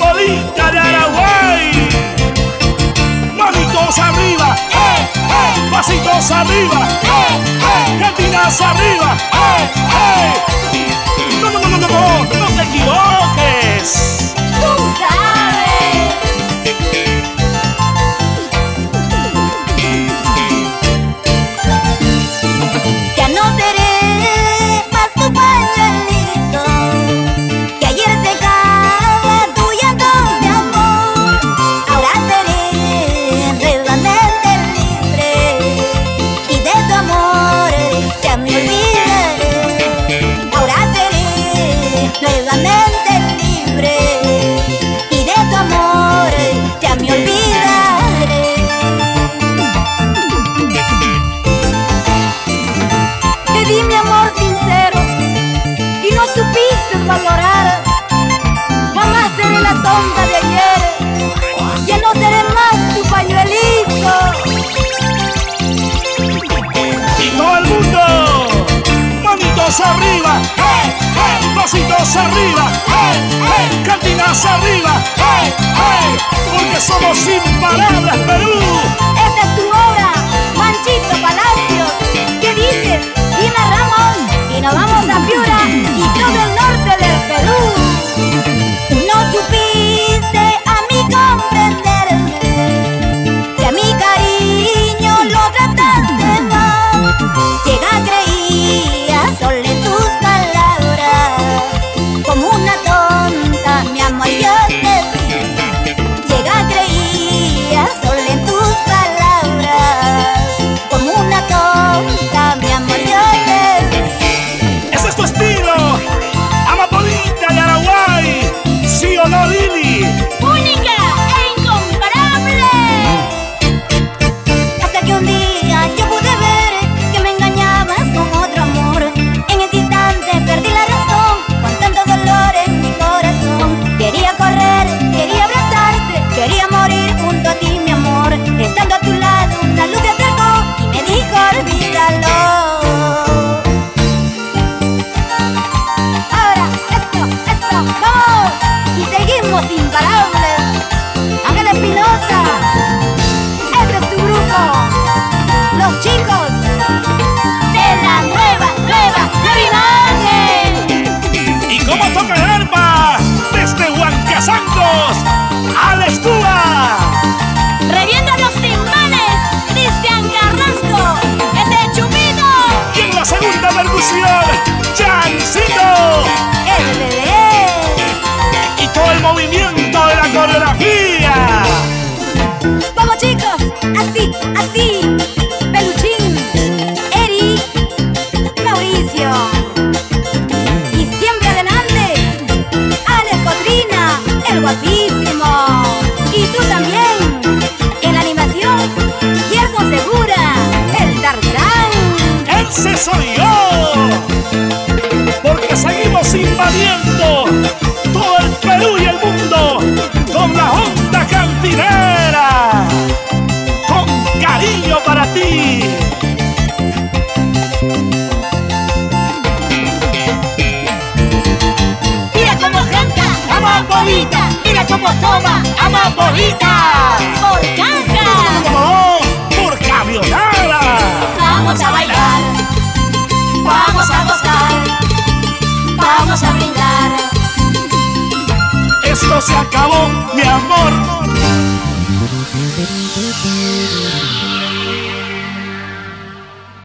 Amapolita de Arahuay. Manitos arriba, pasitos arriba, gatinas arriba, No te equivoques. Tú sabes. Ya no seré más tu pañuelito, que ayer secaba tu llanto de amor. Ahora seré reblandete libre, y de tu amor ya me olvidaré. Ahora seré reblandete libre, y de tu amor ya me olvidaré. Te di mi amor sincero y no supiste valorar. Jamás seré la tonta de ayer, ya no seré más tu pañuelito. Y todo el mundo, manitos arriba, pasitos arriba, cantinas arriba, porque somos imparables, Perú. Esta es tu obra, Manchito Palacios. ¿Qué dices? Dina Ramón. Y nos vamos a Piura y todo el norte del Perú. No supiste a mí comprenderme, que a mi cariño lo trataste mal. Ciega creías solo en tus palabras, como una tonta mi amor yo te vi. Ciega creías solo en tus palabras, como una tonta mi amor yo te vi. Ese es tu estilo, Amapolita de Arahuay. ¿Sí o no, Lili? Única e incomparable. Hasta que un día yo pude ver que me engañabas con otro amor. En ese instante perdí la razón, con tanto dolor en mi corazón. Quería correr, quería abrazarte, quería morir junto a ti, mi amor. Estando a tu lado una luz se acercó y me dijo olvídalo. Ahora, eso, vamos. Y seguimos imparables. Ángel Espinosa, este es tu grupo, los chicos de la nueva imagen. Y cómo toca el arpa desde Huancasantos, Alex Cuba. Revienta los timbales, Cristian Carrasco, este es Chupito. Y en la segunda percusión, Chancito. El bebé. Y todo el movimiento de la coreografía. Vamos chicos, así, así. Peluchín, Eric, Mauricio. Y siempre adelante, Alex Cotrina, el guapísimo. Y tú también, en la animación, Gerson Segura, el Tarzán. Ese soy yo, porque seguimos invadiendo todo el Perú y el mundo con la onda cantinera, con cariño para ti. Mira cómo canta Amapolita, mira cómo toma Amapolita. Por caja, no, por camionada. Vamos a bailar, vamos a gozar, vamos a brindar. Esto se acabó, mi amor.